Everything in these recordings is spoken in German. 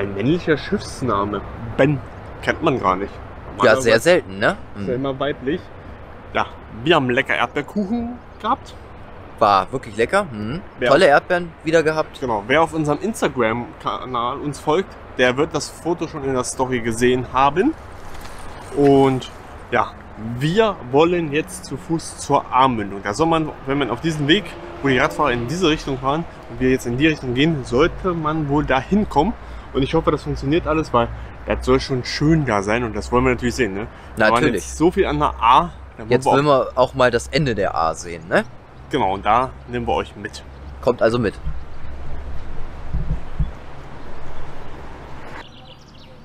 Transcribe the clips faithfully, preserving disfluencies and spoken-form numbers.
ein männlicher Schiffsname. Ben. Kennt man gar nicht. Ja, sehr weit, selten, ne? Ist ja immer weiblich. Ja, wir haben lecker Erdbeerkuchen gehabt. War wirklich lecker. Mhm. Tolle Erdbeeren wieder gehabt. Genau. Wer auf unserem Instagram-Kanal uns folgt, der wird das Foto schon in der Story gesehen haben. Und ja, wir wollen jetzt zu Fuß zur Ahrmündung. Da soll man, wenn man auf diesem Weg, wo die Radfahrer in diese Richtung fahren und wir jetzt in die Richtung gehen, sollte man wohl da hinkommen. Und ich hoffe, das funktioniert alles, weil das soll schon schön da sein und das wollen wir natürlich sehen. Ne? Da natürlich. Waren jetzt so viel an der A. Jetzt wir wollen wir auch mal das Ende der A sehen, ne? Genau, und da nehmen wir euch mit. Kommt also mit.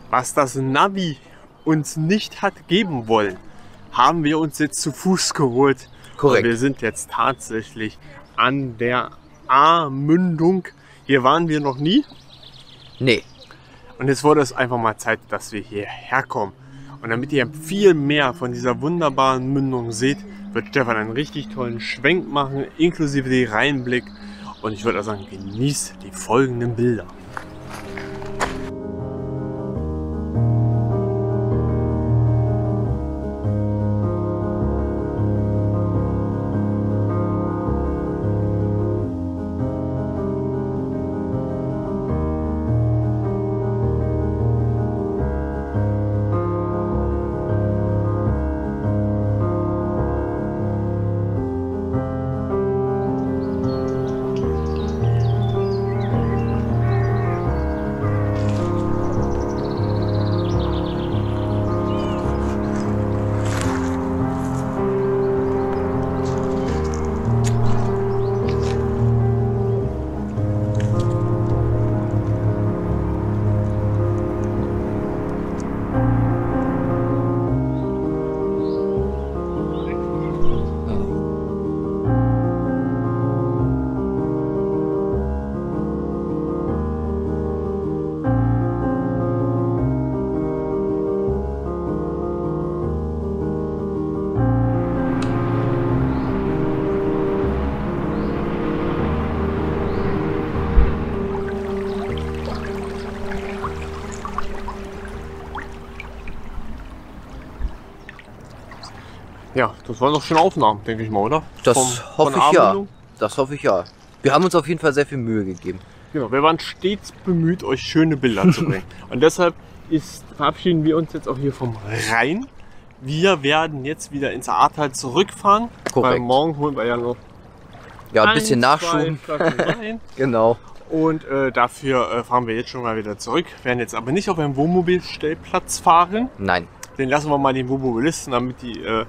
Was das Navi uns nicht hat geben wollen, haben wir uns jetzt zu Fuß geholt. Korrekt. Und wir sind jetzt tatsächlich an der Ahrmündung. Hier waren wir noch nie. Nee. Und jetzt wurde es einfach mal Zeit, dass wir hierher kommen. Und damit ihr viel mehr von dieser wunderbaren Mündung seht, wird Stefan einen richtig tollen Schwenk machen, inklusive den Rheinblick. Und ich würde auch sagen, genießt die folgenden Bilder. Ja, das waren doch schöne Aufnahmen, denke ich mal, oder? Das Vom, hoffe ich ja. Das hoffe ich ja. Wir haben uns auf jeden Fall sehr viel Mühe gegeben. Genau, wir waren stets bemüht, euch schöne Bilder zu bringen. Und deshalb ist, verabschieden wir uns jetzt auch hier vom Rhein. Wir werden jetzt wieder ins Ahrtal zurückfahren. Korrekt. Weil morgen holen wir ja noch ja, ein, ein bisschen Nachschub. Genau. Und äh, dafür äh, fahren wir jetzt schon mal wieder zurück. Wir werden jetzt aber nicht auf einem Wohnmobilstellplatz fahren. Nein. Den lassen wir mal den Wohnmobilisten, damit die... Äh,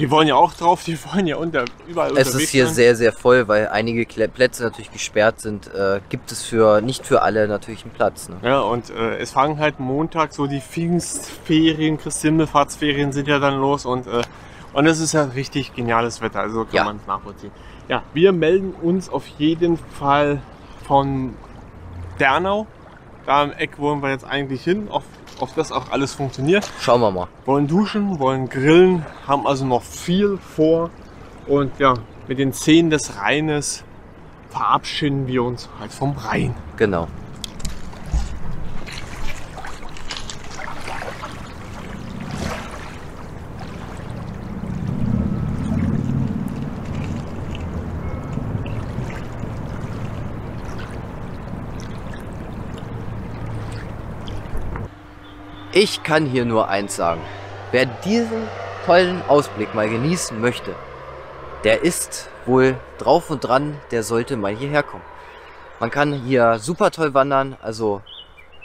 Die wollen ja auch drauf, die wollen ja unter, überall unterwegs. Es ist hier sehr, sehr voll, weil einige Plätze natürlich gesperrt sind. Äh, gibt es für nicht für alle natürlich einen Platz. Ne? Ja, und äh, es fangen halt Montag so die Pfingstferien, Christi-Himmelfahrtsferien sind ja dann los. Und äh, und es ist ja richtig geniales Wetter, also kann ja. man es nachvollziehen. Ja, wir melden uns auf jeden Fall von Dernau. Da im Eck wollen wir jetzt eigentlich hin, auf, auf das auch alles funktioniert. Schauen wir mal. Wollen duschen, wollen grillen, haben also noch viel vor. Und ja, mit den Zähnen des Rheines verabschieden wir uns halt vom Rhein. Genau. Ich kann hier nur eins sagen, wer diesen tollen Ausblick mal genießen möchte, der ist wohl drauf und dran, der sollte mal hierher kommen. Man kann hier super toll wandern, also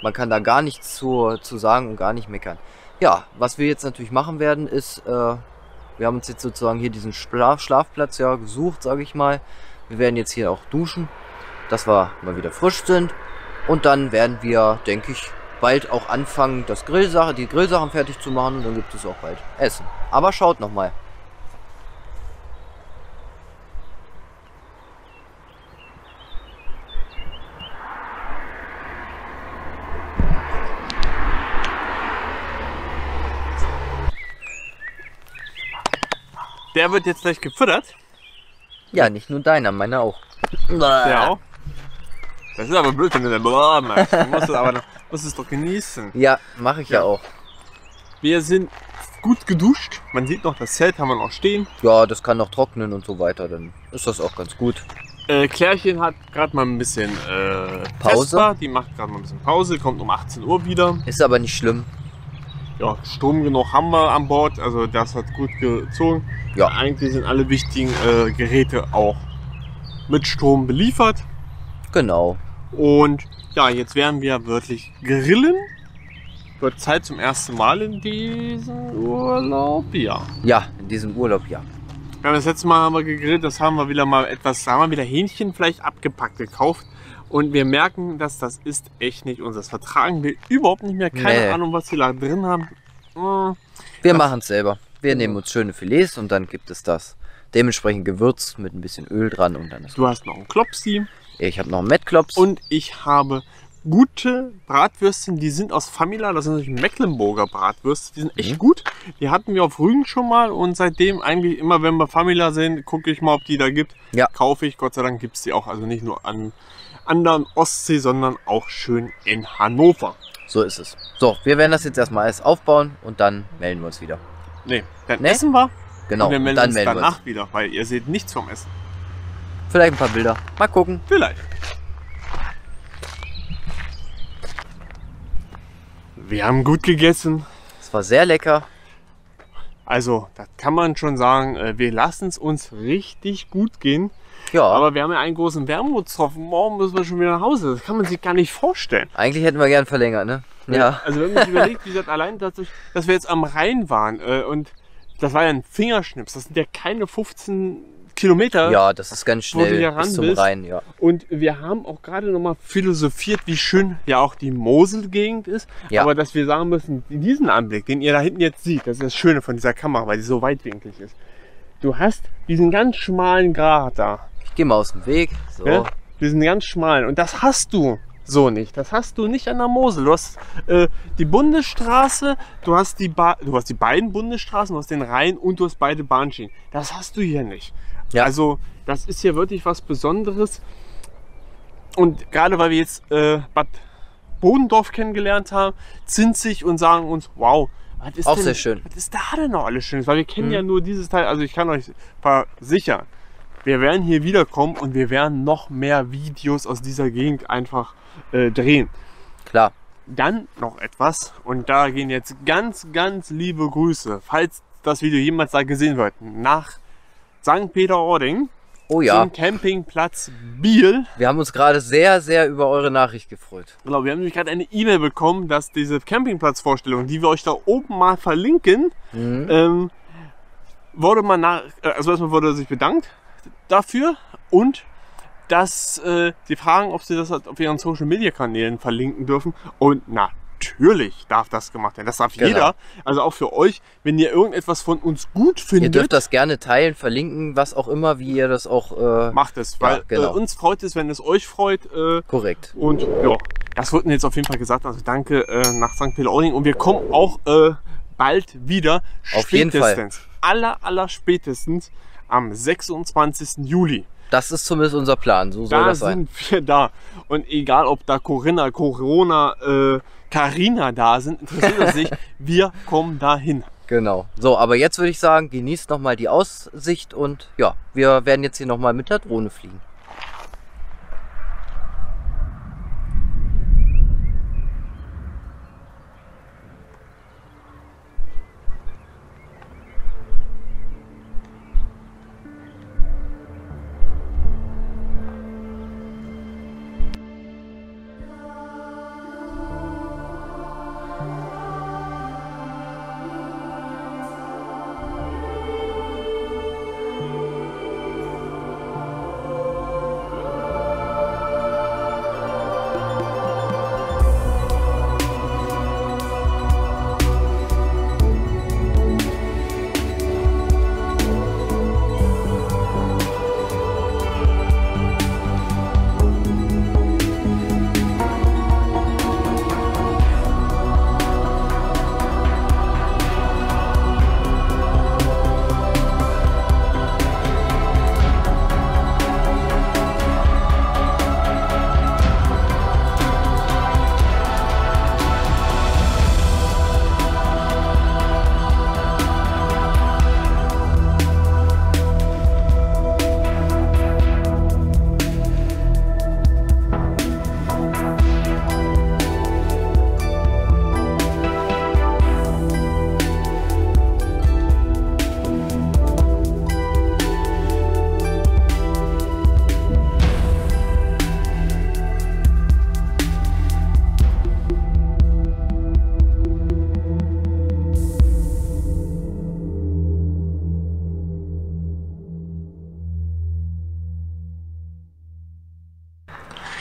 man kann da gar nichts zu, zu sagen und gar nicht meckern. Ja, was wir jetzt natürlich machen werden ist, äh, wir haben uns jetzt sozusagen hier diesen Schlaf Schlafplatz ja gesucht, sage ich mal. Wir werden jetzt hier auch duschen, dass wir mal wieder frisch sind und dann werden wir, denke ich, bald auch anfangen, das Grillsache, die Grillsachen fertig zu machen und dann gibt es auch bald Essen. Aber schaut nochmal. Der wird jetzt gleich gefüttert. Ja, nicht nur deiner, meiner auch. Der auch. Das ist aber blöd, wenn du dann... Du musst es aber noch... Lass es doch genießen. Ja, mache ich ja. ja auch. Wir sind gut geduscht. Man sieht noch, das Zelt haben wir noch stehen. Ja, das kann noch trocknen und so weiter. Dann ist das auch ganz gut. Äh, Klärchen hat gerade mal ein bisschen äh, Pause. Vespa. Die macht gerade mal ein bisschen Pause. Kommt um achtzehn Uhr wieder. Ist aber nicht schlimm. Ja, Strom genug haben wir an Bord. Also das hat gut gezogen. Ja. Eigentlich sind alle wichtigen äh, Geräte auch mit Strom beliefert. Genau. Und ja, jetzt werden wir wörtlich grillen. Wird Zeit zum ersten Mal in diesem Urlaub, ja. Ja, in diesem Urlaub, ja. ja. Das letzte Mal haben wir gegrillt, das haben wir wieder mal etwas, da haben wir wieder Hähnchenfleisch abgepackt gekauft. Und wir merken, dass das ist echt nicht unser. Das vertragen wir überhaupt nicht mehr. Keine nee. Ahnung, was wir da drin haben. Wir machen es selber. Wir nehmen uns schöne Filets und dann gibt es das. Dementsprechend gewürzt mit ein bisschen Öl dran und dann ist Du gut. hast noch einen Klopsi. Ich habe noch einen Mettklops. Und ich habe gute Bratwürstchen, die sind aus Famila, das sind natürlich Mecklenburger Bratwürste, die sind echt mhm. gut. Die hatten wir auf Rügen schon mal und seitdem eigentlich immer, wenn wir Famila sehen, gucke ich mal, ob die da gibt. Ja. Kaufe ich, Gott sei Dank gibt es die auch. Also nicht nur an anderen Ostsee, sondern auch schön in Hannover. So ist es. So, wir werden das jetzt erstmal alles aufbauen und dann melden wir uns wieder. Nee, dann nee? essen wir. Genau, und wir melden dann uns melden danach wir uns. wieder, weil ihr seht nichts vom Essen. Vielleicht ein paar Bilder. Mal gucken. Vielleicht. Wir haben gut gegessen. Es war sehr lecker. Also, das kann man schon sagen, wir lassen es uns richtig gut gehen. Ja. Aber wir haben ja einen großen Wermutstropfen. Morgen müssen wir schon wieder nach Hause. Das kann man sich gar nicht vorstellen. Eigentlich hätten wir gern verlängert, ne? Ja. ja. Also, wenn man sich überlegt, wie gesagt, allein, dass, ich, dass wir jetzt am Rhein waren und das war ja ein Fingerschnips. Das sind ja keine fünfzehn Kilometer. Ja, das ist ganz schnell bis zum Rhein, ja. Und wir haben auch gerade noch mal philosophiert, wie schön ja auch die Mosel-Gegend ist. Ja. Aber dass wir sagen müssen, diesen Anblick, den ihr da hinten jetzt seht, das ist das Schöne von dieser Kamera, weil die so weitwinklig ist. Du hast diesen ganz schmalen Grat da. Ich gehe mal aus dem Weg. So. Ja, diesen ganz schmalen. Und das hast du so nicht. Das hast du nicht an der Mosel. Du hast äh, die Bundesstraße, du hast die, ba du hast die beiden Bundesstraßen, du hast den Rhein und du hast beide Bahnschienen. Das hast du hier nicht. Ja. Also das ist hier wirklich was Besonderes und gerade weil wir jetzt äh, Bad Bodendorf kennengelernt haben, zinzig und sagen uns, wow, was ist, auch denn, sehr schön. Was ist da denn noch alles Schönes, weil wir kennen mhm. ja nur dieses Teil, also ich kann euch versichern, wir werden hier wiederkommen und wir werden noch mehr Videos aus dieser Gegend einfach äh, drehen. Klar. Dann noch etwas und da gehen jetzt ganz, ganz liebe Grüße, falls das Video jemals da gesehen wird, nach Sankt Peter-Ording, oh ja. zum Campingplatz Biel. Wir haben uns gerade sehr, sehr über eure Nachricht gefreut. Genau, wir haben nämlich gerade eine E-Mail bekommen, dass diese Campingplatzvorstellung, die wir euch da oben mal verlinken, mhm. ähm, wurde mal nach, also erstmal wurde sich bedankt dafür und dass äh, sie fragen, ob sie das auf ihren Social-Media-Kanälen verlinken dürfen und na. Natürlich darf das gemacht werden. Das darf genau. jeder. Also auch für euch, wenn ihr irgendetwas von uns gut findet. Ihr dürft das gerne teilen, verlinken, was auch immer, wie ihr das auch... Äh, macht es, weil ja, genau. äh, uns freut es, wenn es euch freut. Äh, Korrekt. Und ja, das wird mir jetzt auf jeden Fall gesagt. Also danke äh, nach Sankt Peter-Ording. Und wir kommen auch äh, bald wieder. Auf jeden Fall. Aller, aller spätestens am sechsundzwanzigsten Juli. Das ist zumindest unser Plan, so soll das sein. Da sind wir da. Und egal, ob da Corinna, Corona, äh, Carina da sind, interessiert uns nicht. Wir kommen dahin. Genau. So, aber jetzt würde ich sagen, genießt nochmal die Aussicht und ja, wir werden jetzt hier nochmal mit der Drohne fliegen.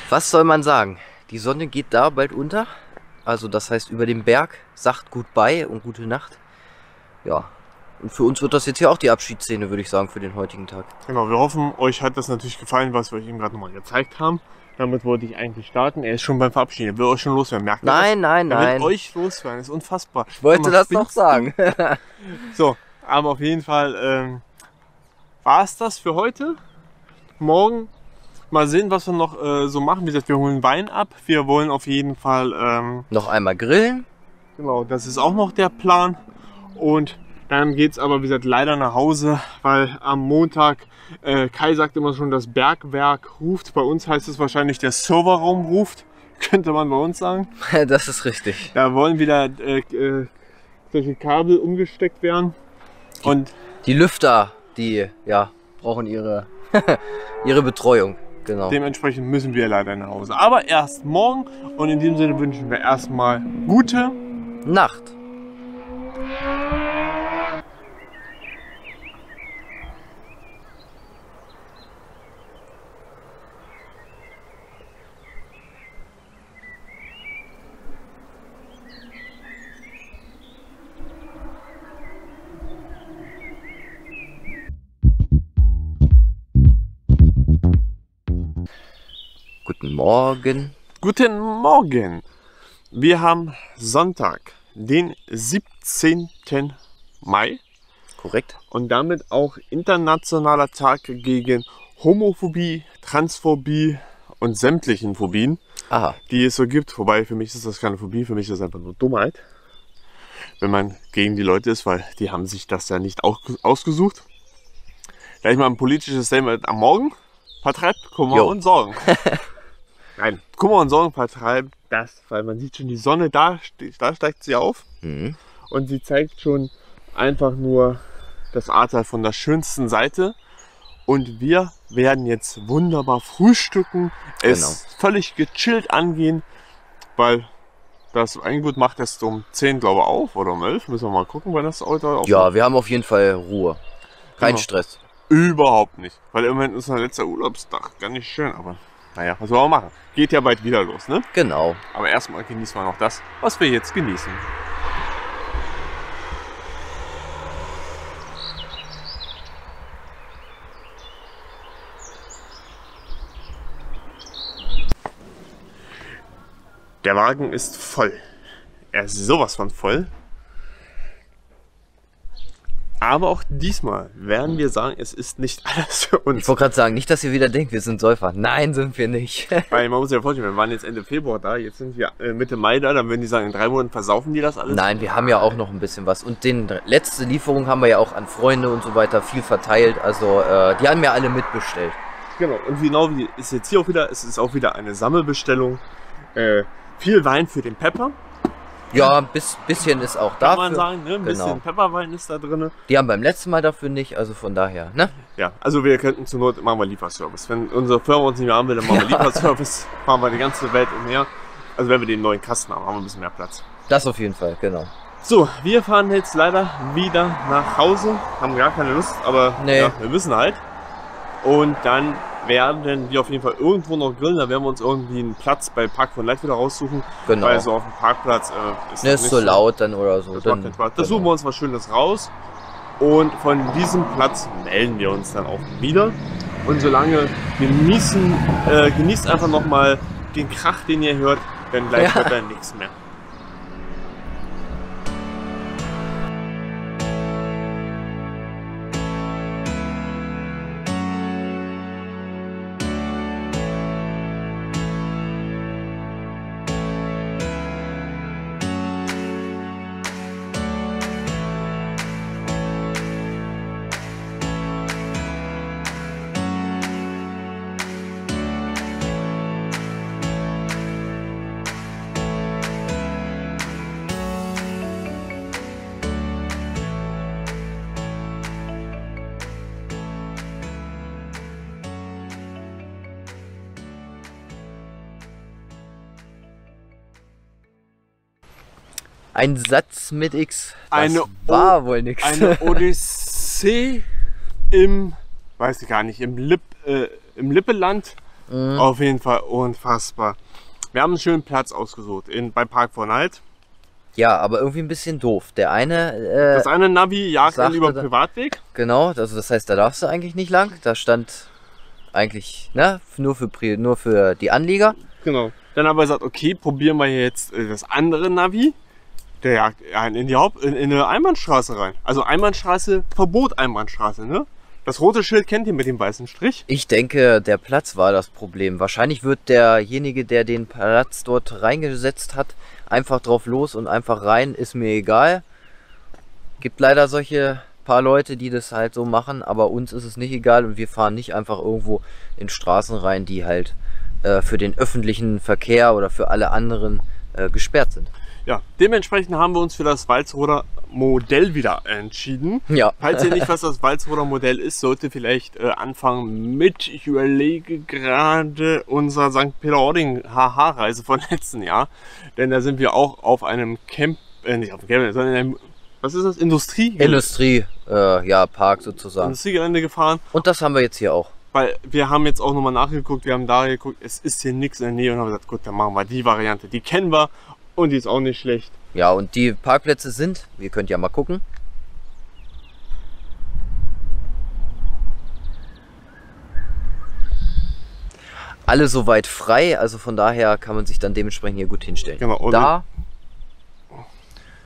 Was soll man sagen? Die Sonne geht da bald unter. Also das heißt über dem Berg, sagt goodbye und gute Nacht. Ja, und für uns wird das jetzt hier auch die Abschiedsszene, würde ich sagen, für den heutigen Tag. Genau, wir hoffen, euch hat das natürlich gefallen, was wir euch eben gerade nochmal gezeigt haben. Damit wollte ich eigentlich starten. Er ist schon beim Verabschieden. Er will euch schon loswerden. Merkt ihr das? Nein, nein, nein. Er will euch loswerden. Das ist unfassbar. Ich wollte das noch sagen. So, aber auf jeden Fall ähm, war es das für heute. Morgen mal sehen, was wir noch äh, so machen. Wie gesagt, wir holen Wein ab. Wir wollen auf jeden Fall ähm, noch einmal grillen. Genau, das ist auch noch der Plan. Und dann geht es aber, wie gesagt, leider nach Hause, weil am Montag, äh, Kai sagt immer schon, das Bergwerk ruft. Bei uns heißt es wahrscheinlich, der Serverraum ruft, könnte man bei uns sagen. Das ist richtig. Da wollen wieder äh, äh, solche Kabel umgesteckt werden. Und die, die Lüfter, die ja, brauchen ihre, ihre Betreuung. Genau. Dementsprechend müssen wir leider nach Hause. Aber erst morgen, und in diesem Sinne wünschen wir erstmal gute Nacht. Guten Morgen. Guten Morgen. Wir haben Sonntag, den siebzehnten Mai. Korrekt. Und damit auch internationaler Tag gegen Homophobie, Transphobie und sämtlichen Phobien, aha, die es so gibt. Wobei, für mich ist das keine Phobie, für mich ist das einfach nur Dummheit, wenn man gegen die Leute ist, weil die haben sich das ja nicht ausgesucht. Gleich mal ein politisches Statement am Morgen. Vertreibt Kummer jo. und Sorgen. Nein, Kummer und Sorgen vertreibt das, weil man sieht schon die Sonne, da, da steigt sie auf, mhm, und sie zeigt schon einfach nur das Ahrtal von der schönsten Seite. Und wir werden jetzt wunderbar frühstücken, es genau. völlig gechillt angehen, weil das Eingut macht erst um zehn, glaube ich, auf oder um elf. Müssen wir mal gucken, wann das Auto auf. Ja, wir haben auf jeden Fall Ruhe, kein genau. Stress. Überhaupt nicht, weil immerhin ist unser letzter Urlaubstag, gar nicht schön, aber naja, was soll man machen? Geht ja bald wieder los, ne? Genau. Aber erstmal genießen wir noch das, was wir jetzt genießen. Der Wagen ist voll. Er ist sowas von voll. Aber auch diesmal werden wir sagen, es ist nicht alles für uns. Ich wollte gerade sagen, nicht, dass ihr wieder denkt, wir sind Säufer. Nein, sind wir nicht. Weil man muss sich ja vorstellen, wir waren jetzt Ende Februar da, jetzt sind wir Mitte Mai da, dann würden die sagen, in drei Monaten versaufen die das alles. Nein, wir haben ja auch noch ein bisschen was. Und den letzte Lieferung haben wir ja auch an Freunde und so weiter viel verteilt. Also äh, die haben ja alle mitbestellt. Genau, und genau wie ist jetzt hier auch wieder, es ist auch wieder eine Sammelbestellung. Äh, viel Wein für den Pepper. Ja, ein bisschen ist auch da. Kann man sagen, ne? Ein genau. bisschen Pfefferwein ist da drin. Die haben beim letzten Mal dafür nicht, also von daher, ne? Ja, also wir könnten zur Not, machen wir Lieferservice. Wenn unsere Firma uns nicht mehr haben will, dann machen wir Lieferservice, machen wir die ganze Welt umher. Also wenn wir den neuen Kasten haben, haben wir ein bisschen mehr Platz. Das auf jeden Fall, genau. So, wir fahren jetzt leider wieder nach Hause. Haben gar keine Lust, aber nee. ja, wir müssen halt. Und dann werden wir auf jeden Fall irgendwo noch grillen, da werden wir uns irgendwie einen Platz bei Park von Leit wieder raussuchen, genau. weil so auf dem Parkplatz äh, ist, ne, ist so laut dann oder so. Das, dann, macht Spaß. das genau. suchen wir uns was Schönes raus und von diesem Platz melden wir uns dann auch wieder. Und solange genießen, äh, genießt einfach nochmal den Krach, den ihr hört, denn gleich ja. hört dann nichts mehr. Ein Satz mit X, das eine war wohl nix. Eine Odyssee im, weiß ich gar nicht, im, Lipp, äh, im Lippeland Mhm. Auf jeden Fall unfassbar. Wir haben einen schönen Platz ausgesucht in, beim Park von Alt. Ja, aber irgendwie ein bisschen doof. Der eine... Äh, das eine Navi jagt dann über den Privatweg. Genau, also das heißt, da darfst du eigentlich nicht lang. Da stand eigentlich ne, nur, für, nur für die Anlieger. Genau. Dann haben wir gesagt, okay, probieren wir jetzt das andere Navi. Der jagt einen in die Haupt in, in eine Einbahnstraße rein. Also Einbahnstraße, Verbot Einbahnstraße, ne? Das rote Schild kennt ihr mit dem weißen Strich. Ich denke, der Platz war das Problem. Wahrscheinlich wird derjenige, der den Platz dort reingesetzt hat, einfach drauf los und einfach rein, ist mir egal. Gibt leider solche paar Leute, die das halt so machen, aber uns ist es nicht egal und wir fahren nicht einfach irgendwo in Straßen rein, die halt äh, für den öffentlichen Verkehr oder für alle anderen äh, gesperrt sind. Ja, dementsprechend haben wir uns für das Walzroder Modell wieder entschieden. Ja. Falls ihr nicht, was das Walzroder Modell ist, sollte vielleicht äh, anfangen mit, ich überlege gerade, unserer Sankt Peter-Ording H H-Reise von letzten Jahr. Denn da sind wir auch auf einem Camp, äh, nicht auf dem Camp, sondern in einem, was ist das, Industrie? Industrie, äh, ja, Park sozusagen. Industriegelände gefahren. Und das haben wir jetzt hier auch. Weil wir haben jetzt auch nochmal nachgeguckt, wir haben da geguckt, es ist hier nichts in der Nähe und haben gesagt, gut, dann machen wir die Variante, die kennen wir. Und die ist auch nicht schlecht. Ja, und die Parkplätze sind, ihr könnt ja mal gucken. Alle soweit frei, also von daher kann man sich dann dementsprechend hier gut hinstellen. Genau, da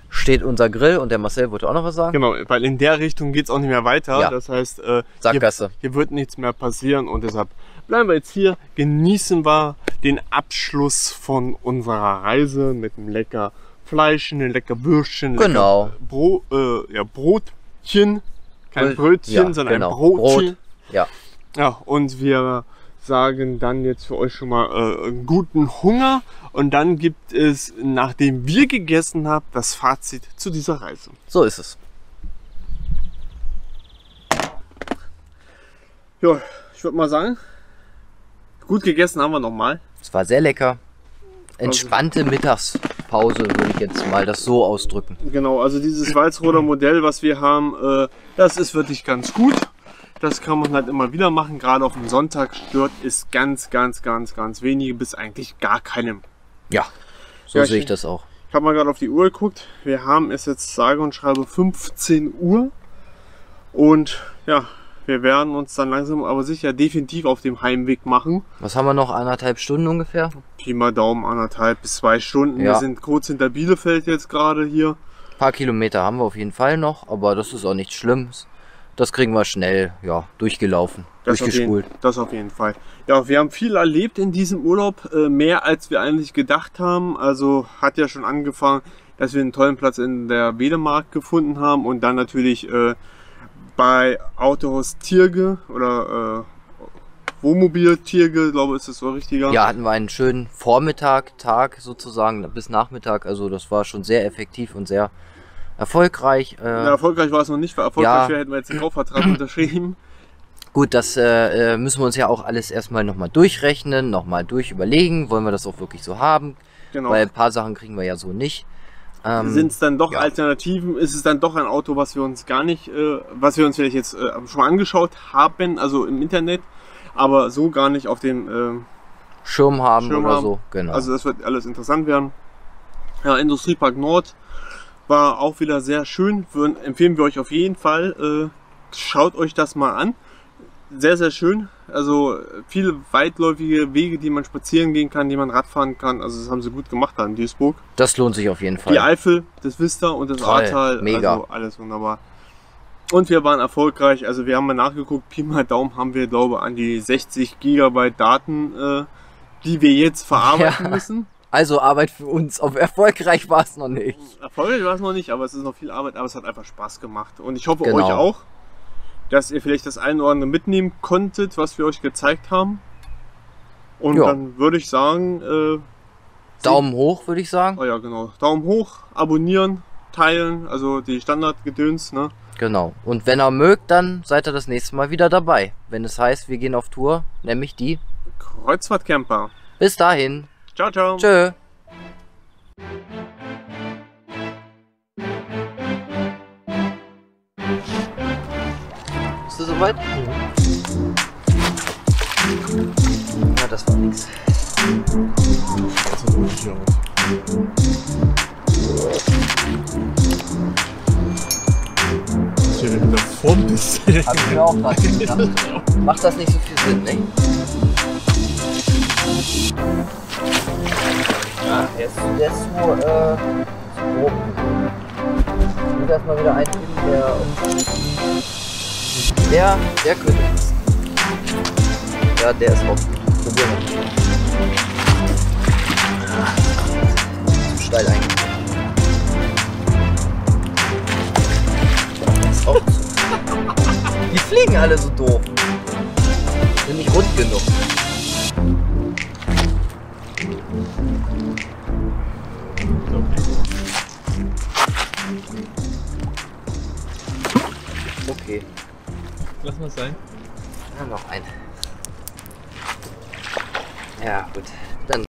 steht unser Grill und der Marcel wollte auch noch was sagen. Genau, weil in der Richtung geht es auch nicht mehr weiter. Ja. Das heißt, äh, Sackgasse. Hier, hier wird nichts mehr passieren und deshalb bleiben wir jetzt hier, genießen wir den Abschluss von unserer Reise mit einem lecker Fleisch, einem lecker Würstchen, genau. lecker Bro, äh, ja, Brotchen, kein Brötchen, ja, sondern genau. ein Brotchen. Brot. Ja. Ja, und wir sagen dann jetzt für euch schon mal äh, einen guten Hunger und dann gibt es, nachdem wir gegessen haben, das Fazit zu dieser Reise. So ist es. Ja, ich würde mal sagen, gut gegessen haben wir nochmal. Es war sehr lecker. Entspannte Mittagspause würde ich jetzt mal das so ausdrücken. Genau, also dieses Walzroder Modell, was wir haben, das ist wirklich ganz gut. Das kann man halt immer wieder machen. Gerade auf dem Sonntag stört es ganz, ganz, ganz, ganz wenige bis eigentlich gar keinem. Ja, so ja, sehe ich das auch. Ich habe mal gerade auf die Uhr geguckt. Wir haben es jetzt sage und schreibe fünfzehn Uhr. Und ja... Wir werden uns dann langsam aber sicher definitiv auf dem Heimweg machen. Was haben wir noch? Anderthalb Stunden ungefähr? Pi mal Daumen, anderthalb bis zwei Stunden. Ja. Wir sind kurz hinter Bielefeld jetzt gerade hier. Ein paar Kilometer haben wir auf jeden Fall noch, aber das ist auch nichts Schlimmes. Das kriegen wir schnell, ja, durchgelaufen, das durchgespult. Auf jeden, das auf jeden Fall. Ja, wir haben viel erlebt in diesem Urlaub, mehr als wir eigentlich gedacht haben. Also hat ja schon angefangen, dass wir einen tollen Platz in der Wedemark gefunden haben und dann natürlich... bei Autohaus Thierge oder äh, Wohnmobil Thierge, glaube ich, ist das so richtiger. Ja, hatten wir einen schönen Vormittag, Tag sozusagen bis Nachmittag. Also das war schon sehr effektiv und sehr erfolgreich. Äh, ja, erfolgreich war es noch nicht, weil erfolgreich ja. wäre, hätten wir jetzt den Kaufvertrag unterschrieben. Gut, das äh, müssen wir uns ja auch alles erstmal nochmal durchrechnen, nochmal durchüberlegen. Wollen wir das auch wirklich so haben? Genau. Weil ein paar Sachen kriegen wir ja so nicht. Ähm, Sind es dann doch ja. Alternativen? Ist es dann doch ein Auto, was wir uns gar nicht, äh, was wir uns vielleicht jetzt äh, schon mal angeschaut haben, also im Internet, aber so gar nicht auf dem äh, Schirm haben Schirm oder haben. so. Genau. Also das wird alles interessant werden. Ja, Industriepark Nord war auch wieder sehr schön. Würden, empfehlen wir euch auf jeden Fall. Äh, schaut euch das mal an. Sehr, sehr schön. Also viele weitläufige Wege, die man spazieren gehen kann, die man Radfahren kann. Also das haben sie gut gemacht da in Duisburg. Das lohnt sich auf jeden Fall. Die Eifel, das Vista und das Ahrtal. Mega. Also alles wunderbar. Und wir waren erfolgreich. Also wir haben mal nachgeguckt, Pi mal Daumen haben wir, glaube ich, an die sechzig Gigabyte Daten, äh, die wir jetzt verarbeiten ja. müssen. Also Arbeit für uns. Auf erfolgreich war es noch nicht. Erfolgreich war es noch nicht, aber es ist noch viel Arbeit. Aber es hat einfach Spaß gemacht. Und ich hoffe, genau. euch auch. Dass ihr vielleicht das ein oder andere mitnehmen konntet, was wir euch gezeigt haben. Und ja. dann würde ich sagen... Äh, Daumen hoch, würde ich sagen. Oh ja, genau. Daumen hoch, abonnieren, teilen, also die Standardgedöns. Ne? Genau. Und wenn ihr mögt, dann seid ihr das nächste Mal wieder dabei. Wenn es heißt, wir gehen auf Tour, nämlich die... Kreuzfahrtcamper. Bis dahin. Ciao, ciao. Tschö. Soweit? Ja. das war nix. Ich hätte wieder vorm Biss. Hab ich mir auch gerade gedacht. Macht das nicht so viel Sinn, ne? Ja, der ist, der ist so, äh, so grob. Ich will das mal wieder eintippen, der... Der, der könnte passen. Ja, der ist auch gut. Probieren wir mal. Ah, zu steil eigentlich. Die fliegen alle so doof. Sind nicht rund genug. Okay. Lass mal sein. Ja, noch ein. Ja, gut.